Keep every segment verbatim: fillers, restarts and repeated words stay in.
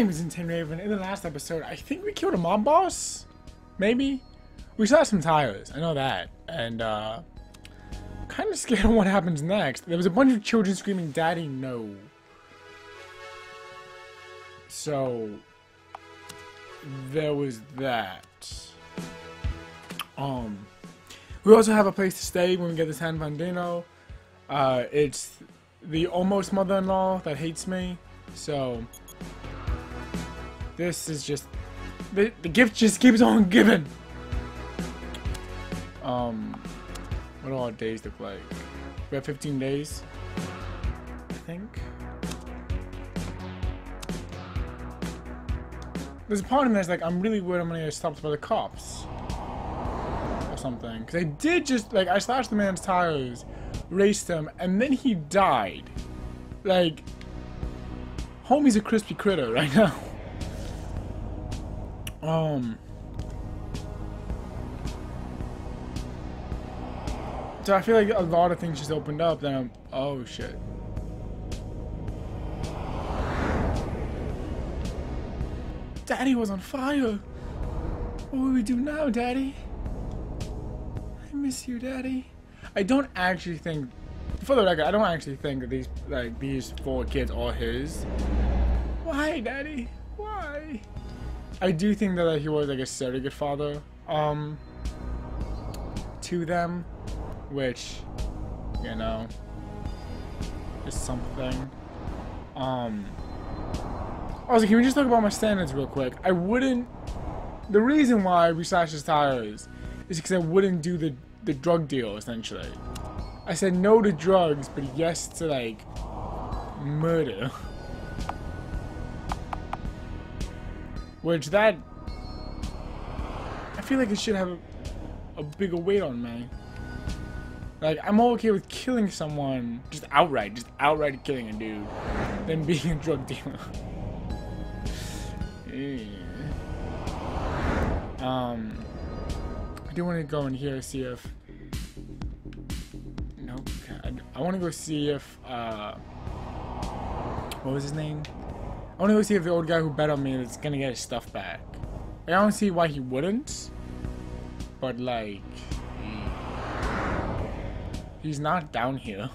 name is InsaneRaven. In the last episode, I think we killed a mob boss? Maybe? We saw some tires, I know that. And, uh... kind of scared of what happens next. There was a bunch of children screaming, "Daddy, no." So... there was that. Um... We also have a place to stay when we get to San Bernardino. Uh, it's the almost mother-in-law that hates me. So... this is just, the, the gift just keeps on giving. Um, what do our days look like? We have fifteen days, I think. There's a part in this, like, I'm really worried I'm gonna get stopped by the cops or something. Cause I did just, like, I slashed the man's tires, raced him, and then he died. Like, homie's a crispy critter right now. Um, so I feel like a lot of things just opened up that I'm, oh shit. Daddy was on fire. What will we do now, Daddy? I miss you, Daddy. I don't actually think, for the record, I don't actually think that these, like, these four kids are his. Why, Daddy? Why? I do think that, like, he was, like, a surrogate father, um, to them, which, you know, is something. Um, also, can we just talk about my standards real quick? I wouldn't, the reason why we slashed his tires is because I wouldn't do the, the drug deal, essentially. I said no to drugs, but yes to, like, murder. Which that, I feel like it should have a, a bigger weight on me. Like, I'm okay with killing someone, just outright, just outright killing a dude, than being a drug dealer. Yeah. Um, I do want to go in here and see if, no, God. I want to go see if, uh, what was his name? I want to go see if the old guy who bet on me is going to get his stuff back. Like, I don't see why he wouldn't. But, like... he's not down here.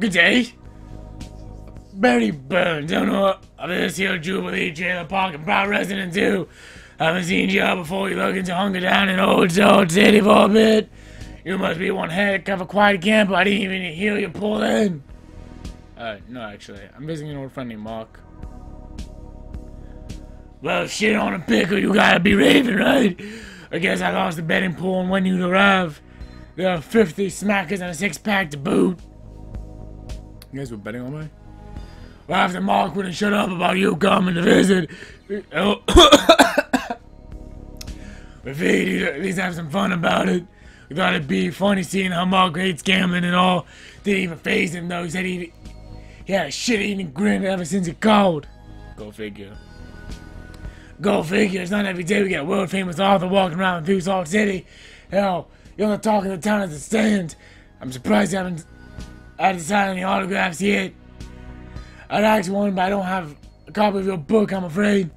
Good day! Barry Burns, owner of this here Jubilee Trailer Park and proud resident too. I haven't seen you before. You looking to hunker down in old Salt City for a bit. You must be one heck of a quiet camp. I didn't even hear you pull in. Uh, no, actually. I'm visiting an old friend named Mark. Well, shit on a pickle, you gotta be raving, right? I guess I lost the betting pool and when you'd arrive, there are fifty smackers and a six-pack to boot. You guys were betting on me? Well, after Mark wouldn't shut up about you coming to visit. Oh. But hey, at least have some fun about it. We thought it'd be funny seeing how Mark hates gambling and all. Didn't even phase him though. He said he, he had a shit-eating grin ever since he called. Go figure. Go figure. It's not every day we get a world-famous author walking around through Salt City. Hell, you're the talk of the town as it stands. I'm surprised you haven't had to sign any autographs yet. I'd ask one, but I don't have a copy of your book, I'm afraid.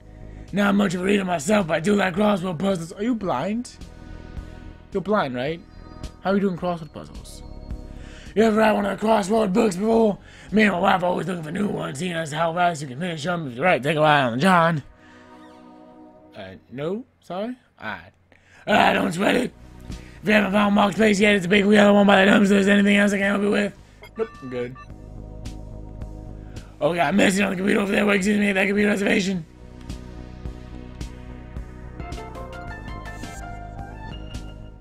Not much of a reader myself, but I do like crossword puzzles. Are you blind? You're blind, right? How are you doing crossword puzzles? You ever write one of the crossword books before? Me and my wife are always looking for new ones, seeing as how fast you can finish them. If you're right, take a ride on the John. Uh, no? Sorry? Alright. Alright, don't sweat it. If you haven't found Mark's place yet, it's a big yellow one by the dumps. So there's anything else I can help you with? Nope, I'm good. Oh, God, I'm messing on the computer over there. Wait, excuse me, that could be a reservation.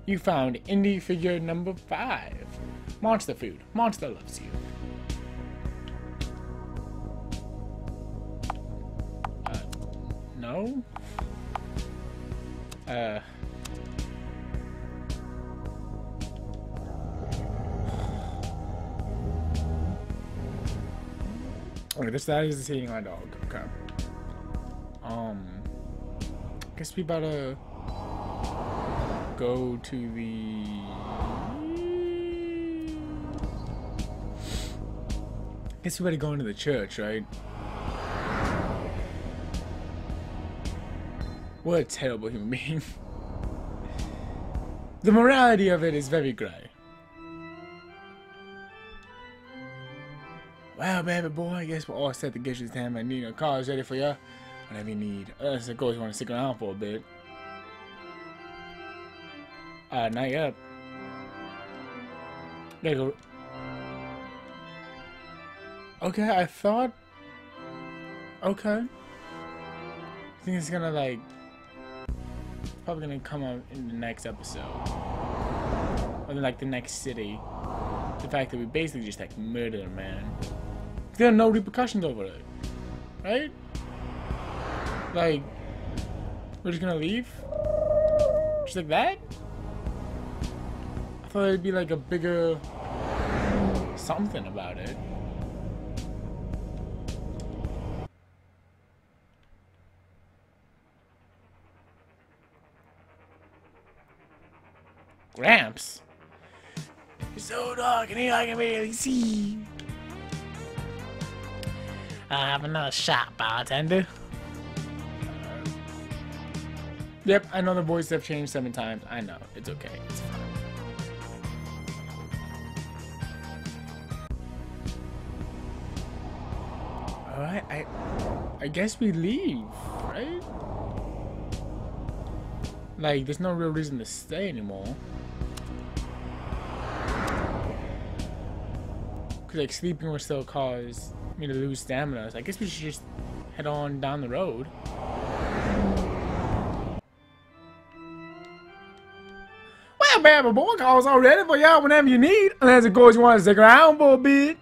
You found indie figure number five. Monster food. Monster loves you. Uh, no? Uh. Okay, this that is eating my dog. Okay. Um. I guess we better go to the... Guess we better go into the church, right? What a terrible human being. The morality of it is very grey. Well, baby boy, I guess we're all set to get you to San Bernardino. Car is ready for you. Whatever you need. Unless, of course, you want to stick around for a bit. Uh, not yet. There you go. Okay, I thought... Okay. I think it's gonna, like... Probably gonna come out in the next episode. Or, like, the next city. The fact that we basically just, like, murdered a man. There are no repercussions over it. Right? Like... We're just gonna leave? Just like that? I thought it'd be, like, a bigger... something about it. Gramps? It's so dark in here I can barely see. I have another shot, bartender. Yep, I know the voices have changed seven times. I know. It's okay. It's fine. Alright, I I guess we leave, right? Like, there's no real reason to stay anymore. Cause like sleeping would still cause me to lose stamina. So I guess we should just head on down the road. Well, baby boy, calls all ready for y'all whenever you need. Unless of course you want to stick around for a bit.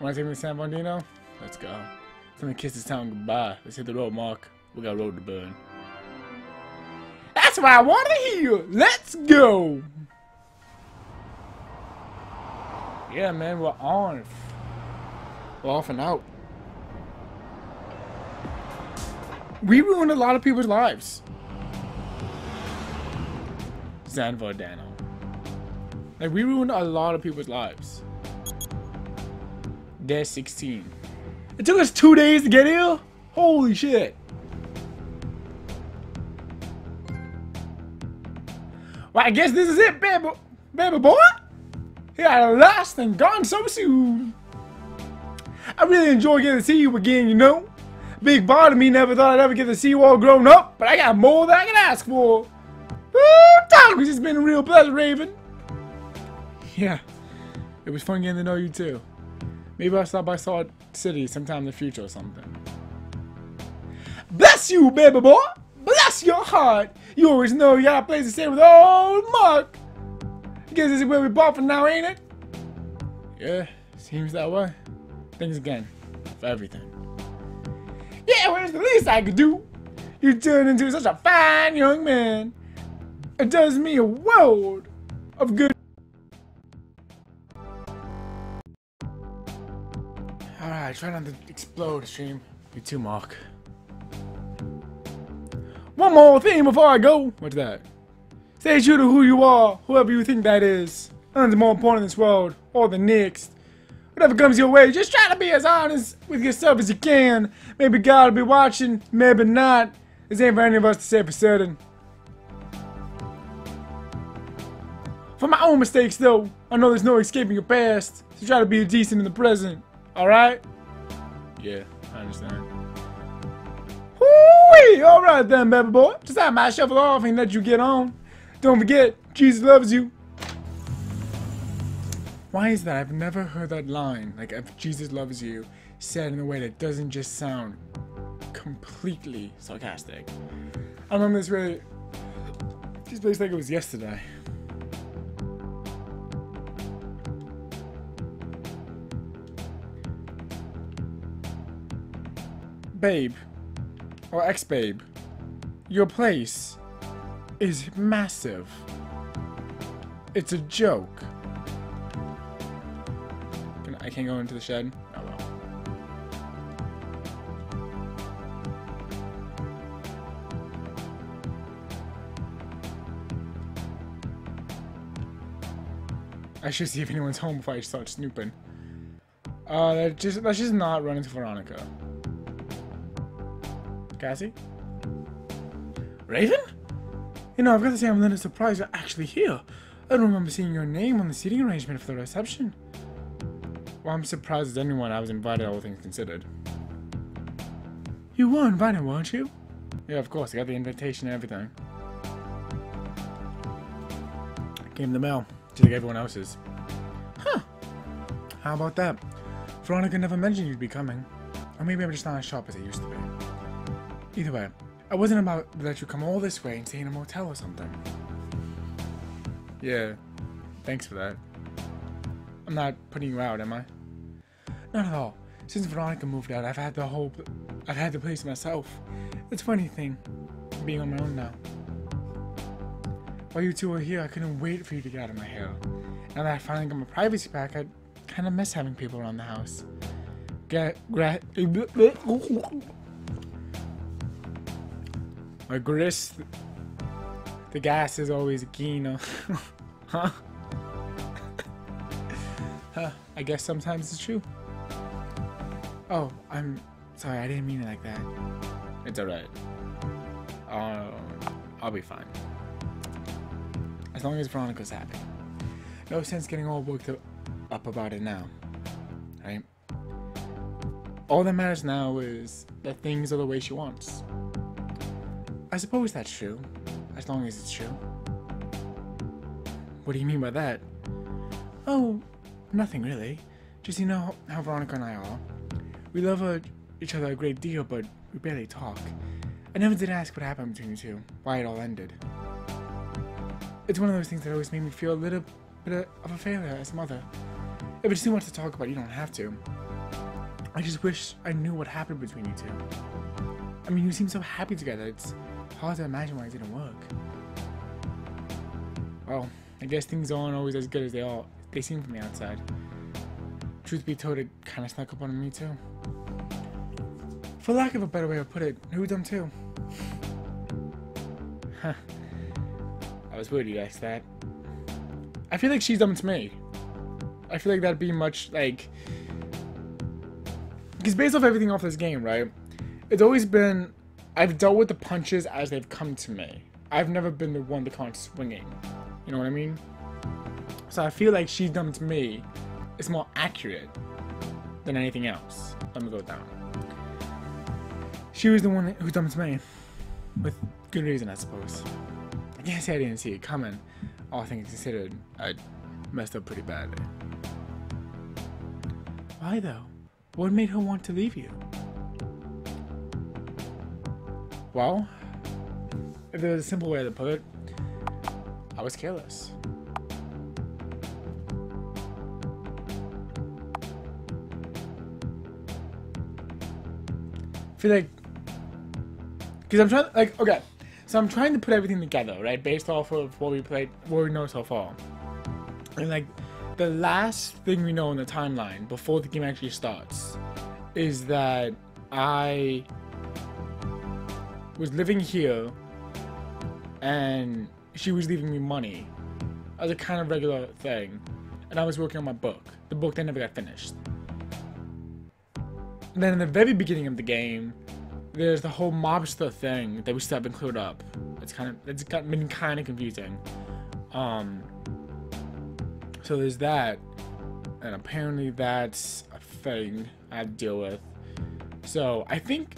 Want to take me to San Bernardino? Let's go. Let me kiss this town goodbye. Let's hit the road, Mark. We got a road to burn. That's what I want to hear. Let's go. Yeah, man, we're on. We're off and out. We ruined a lot of people's lives. San Bernardino. Like, we ruined a lot of people's lives. Day sixteen. It took us two days to get here? Holy shit. Well, I guess this is it, baby, baby boy. Here I lost and gone so soon. I really enjoy getting to see you again, you know. Big part of me never thought I'd ever get to see you all grown up, but I got more than I can ask for. Ooh, talk, it's been a real pleasure, Raven. Yeah, it was fun getting to know you too. Maybe I'll stop by Salt City sometime in the future or something. Bless you, baby boy. Bless your heart. You always know you got a place to stay with old Mark. Guess this is where we bought for now, ain't it? Yeah, seems that way. Thanks again for everything. Yeah, well, it's the least I could do. You turned into such a fine young man. It does me a world of good. Alright, try not to explode, stream. You too, Mark. One more thing before I go. What's that? Stay true to who you are, whoever you think that is. Nothing's more important in this world, or the next. Whatever comes your way, just try to be as honest with yourself as you can. Maybe God will be watching, maybe not. This ain't for any of us to say for certain. For my own mistakes though, I know there's no escaping your past, so try to be decent in the present, alright? Yeah, I understand. Woo-wee! Alright then, baby boy. Just have my shuffle off and let you get on. Don't forget, Jesus loves you. Why is that? I've never heard that line, like if Jesus loves you, said in a way that doesn't just sound completely sarcastic. I remember this really, this place like it was yesterday. Babe, or ex-babe, your place is massive. It's a joke. Can I, I can't go into the shed? Oh well. I should see if anyone's home before I start snooping. Uh, let's just, let's just not run into Veronica. Cassie? Raven? You know, I've got to say I'm a little surprised you're actually here. I don't remember seeing your name on the seating arrangement for the reception. Well, I'm surprised as anyone I was invited, all things considered. You were invited, weren't you? Yeah, of course. I got the invitation and everything. Came the mail, just like everyone else's. Huh. How about that? Veronica never mentioned you'd be coming. Or maybe I'm just not as sharp as I used to be. Either way, I wasn't about to let you come all this way and stay in a motel or something. Yeah, thanks for that. I'm not putting you out, am I? Not at all. Since Veronica moved out, I've had the whole... I've had the place myself. It's a funny thing, being on my own now. While you two were here, I couldn't wait for you to get out of my hair. Now that I finally got my privacy back, I kind of miss having people around the house. Get... Gra my grist... The gas is always keen. Huh? Huh, I guess sometimes it's true. Oh, I'm sorry, I didn't mean it like that. It's alright. Uh, I'll be fine. As long as Veronica's happy. No sense getting all worked up about it now. Right? All that matters now is that things are the way she wants. I suppose that's true. As long as it's true. What do you mean by that? Oh, nothing really. Just you know how Veronica and I are. We love uh, each other a great deal, but we barely talk. I never did ask what happened between you two, why it all ended. It's one of those things that always made me feel a little bit of a failure as a mother. If it's too much to talk about, you don't have to. I just wish I knew what happened between you two. I mean, you seem so happy together, it's hard to imagine why it didn't work. Well, I guess things aren't always as good as they are. They seem from the outside. Truth be told, it kind of snuck up on me too. For lack of a better way to put it, who done too? Huh. I was weird you asked that. I feel like she's dumb to me. I feel like that'd be much like... Because based off everything off this game, right? It's always been, I've dealt with the punches as they've come to me. I've never been the one that can't swinging. You know what I mean? So I feel like she's done to me. It's more accurate than anything else. Let me go down. She was the one who dumped me. With good reason, I suppose. I can't say I didn't see it coming. All things considered, I messed up pretty badly. Why though? What made her want to leave you? Well, if there was a simple way to put it, I was careless. I feel like, because I'm trying, like, okay, so I'm trying to put everything together, right, based off of what we played, what we know so far. And like, the last thing we know in the timeline, before the game actually starts, is that I... was living here, and she was leaving me money as a kind of regular thing, and I was working on my book, the book that never got finished. And then in the very beginning of the game, there's the whole mobster thing that we still haven't cleared up. It's kind of it's been kind of confusing. Um, so there's that, and apparently that's a thing I have to deal with. So I think.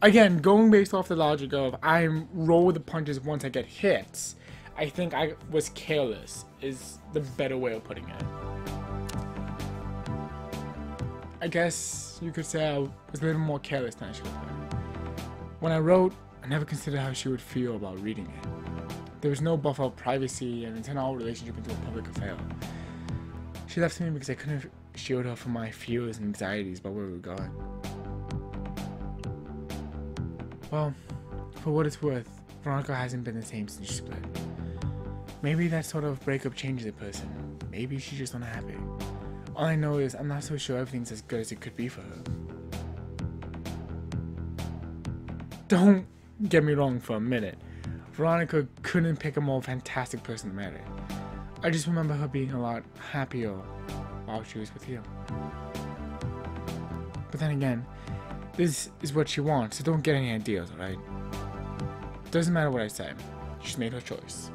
Again, going based off the logic of I'm roll with the punches once I get hits, I think I was careless is the better way of putting it. I guess you could say I was a little more careless than I should have been. When I wrote, I never considered how she would feel about reading it. There was no buffer of privacy and it turned our relationship into a public affair. She left me because I couldn't shield her from my fears and anxieties about where we were going. Well, for what it's worth, Veronica hasn't been the same since she split. Maybe that sort of breakup changes a person. Maybe she's just unhappy. All I know is I'm not so sure everything's as good as it could be for her. Don't get me wrong for a minute. Veronica couldn't pick a more fantastic person to marry. I just remember her being a lot happier while she was with you. But then again, this is what she wants, so don't get any ideas, alright? Doesn't matter what I say. She's made her choice.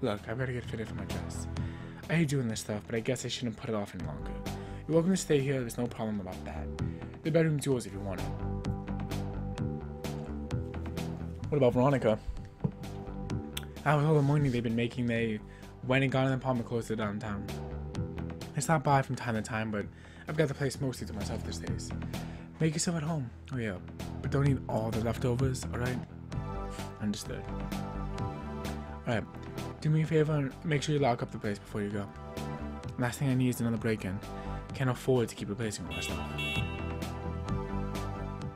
Look, I've got to get fitted for my dress. I hate doing this stuff, but I guess I shouldn't put it off any longer. You're welcome to stay here, there's no problem about that. The bedroom's yours if you want it. What about Veronica? Out with all the money they've been making, they went and got an apartment closer to downtown. I stop by from time to time, but I've got the place mostly to myself these days. Make yourself at home. Oh yeah, but don't eat all the leftovers, alright? Understood. Alright, do me a favor and make sure you lock up the place before you go. Last thing I need is another break-in. Can't afford to keep replacing all that stuff.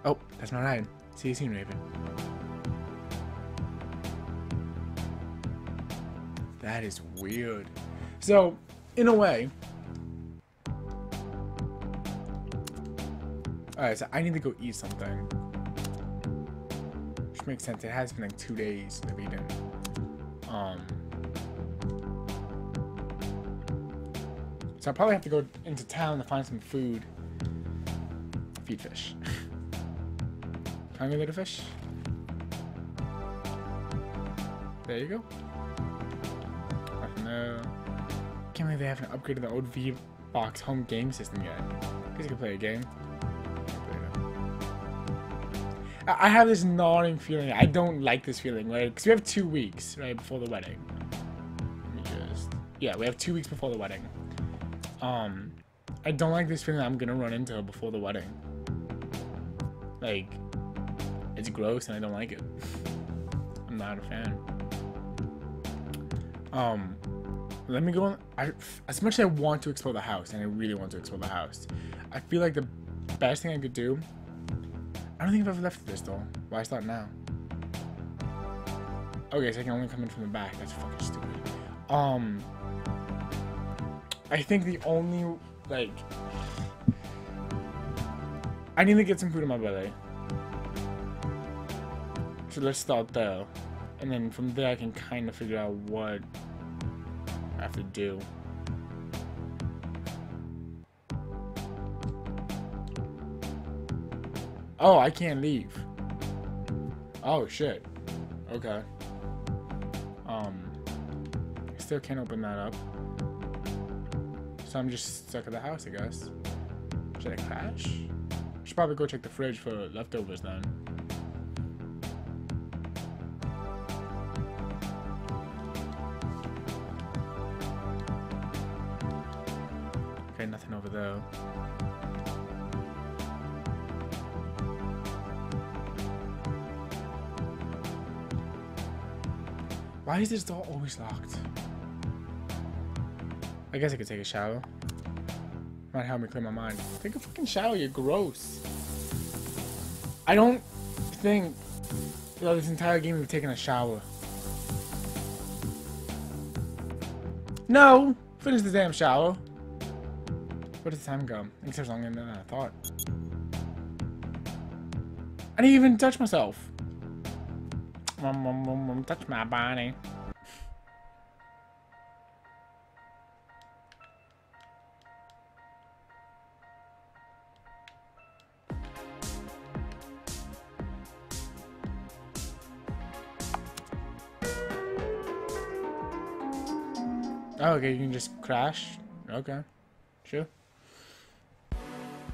Oh, that's not right. See you soon, Raven. That is weird. So, in a way... Alright, so I need to go eat something. Which makes sense. It has been like two days that we didn't. Um, so I probably have to go into town to find some food. Feed fish. Hungry little fish. There you go. No. Can't believe they haven't upgraded the old V box home game system yet. Because you can play a game. I have this gnawing feeling. I don't like this feeling, right? Because we have two weeks, right, before the wedding. Let me just... Yeah, we have two weeks before the wedding. Um, I don't like this feeling I'm going to run into before the wedding. Like, it's gross and I don't like it. I'm not a fan. Um, let me go on... I, as much as I want to explore the house, and I really want to explore the house, I feel like the best thing I could do... I don't think I've ever left this door. Why start now? Okay, so I can only come in from the back. That's fucking stupid. Um, I think the only, like... I need to get some food in my belly. So let's start there. And then from there I can kind of figure out what I have to do. Oh, I can't leave. Oh, shit. Okay. Um, I still can't open that up. So I'm just stuck at the house, I guess. Should I crash? I should probably go check the fridge for leftovers then. Okay, nothing over there. Why is this door always locked? I guess I could take a shower. Might help me clear my mind. Take a fucking shower, you're gross. I don't think throughout this entire game we've taken a shower. No! Finish the damn shower. Where does the time go? I think it's longer than I thought. I didn't even touch myself. Um, um, um, um, touch my body. Oh, okay, you can just crash. Okay, sure.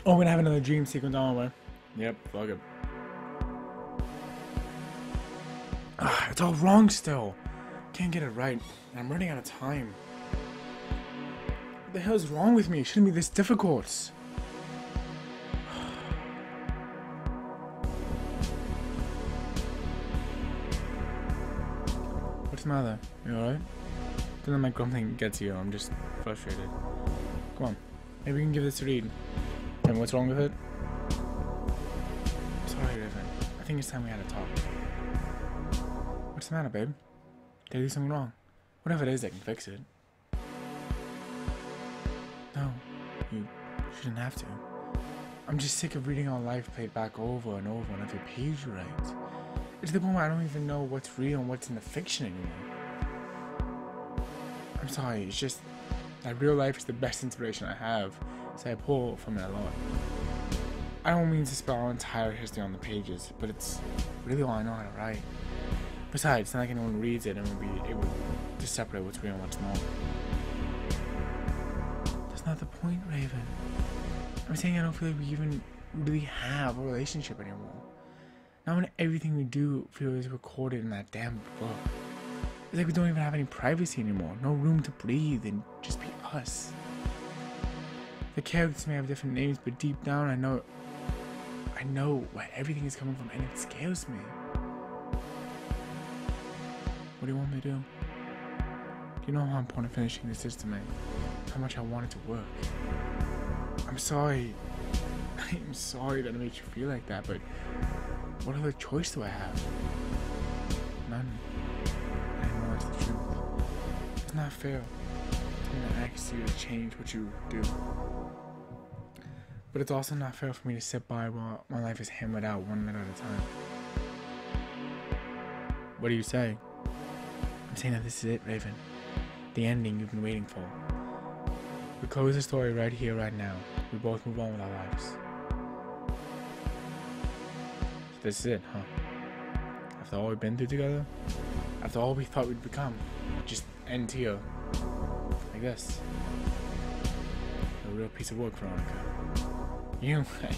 Oh, we're gonna have another dream sequence on the way. Yep, fuck it. Ugh, it's all wrong still. Can't get it right. And I'm running out of time. What the hell is wrong with me? It shouldn't be this difficult. What's the matter? You alright? Don't let my grumbling get to you. I'm just frustrated. Come on. Maybe we can give this a read. Tell me what's wrong with it. I'm sorry, Raven. I think it's time we had a talk. What's the matter, babe? Did I do something wrong? Whatever it is, I can fix it. No, you shouldn't have to. I'm just sick of reading our life played back over and over on every page you write. It's the point where I don't even know what's real and what's in the fiction anymore. I'm sorry, it's just that real life is the best inspiration I have, so I pull from it a lot. I don't mean to spell our entire history on the pages, but it's really all I know how to write. Besides, it's not like anyone reads it and would be able to separate what's real and what's not. That's not the point, Raven. I'm saying I don't feel like we even really have a relationship anymore. Not when everything we do feels recorded in that damn book. It's like we don't even have any privacy anymore, no room to breathe and just be us. The characters may have different names, but deep down I know, I know where everything is coming from, and it scares me. What do you want me to do? You know how important finishing this is to me, how much I want it to work. I'm sorry, I'm sorry that I made you feel like that, but what other choice do I have? None. I know it's the truth. It's not fair. I mean, I ask you to change what you do. But it's also not fair for me to sit by while my life is hammered out one minute at a time. What do you say? I'm saying that this is it, Raven. The ending you've been waiting for. We close the story right here, right now. We both move on with our lives. So this is it, huh? After all we've been through together? After all we thought we'd become? Just end here. Like this. A real piece of work, Veronica. You, I,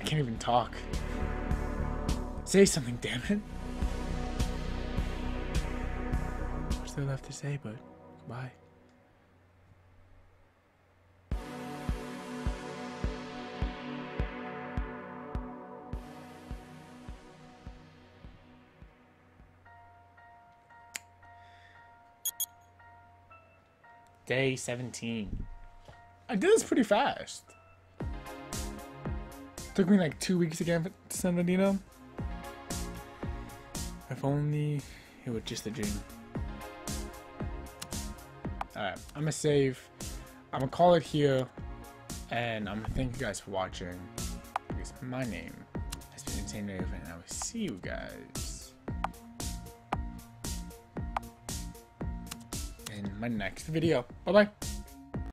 I can't even talk. Say something, damn it. What's there left to say, but goodbye. Day seventeen. I did this pretty fast. Took me like two weeks again to San Bernardino. If only it was just a dream. Alright, I'm gonna save. I'm gonna call it here. And I'm gonna thank you guys for watching. Because my name has been InsaneRaven, and I will see you guys in my next video. Bye bye.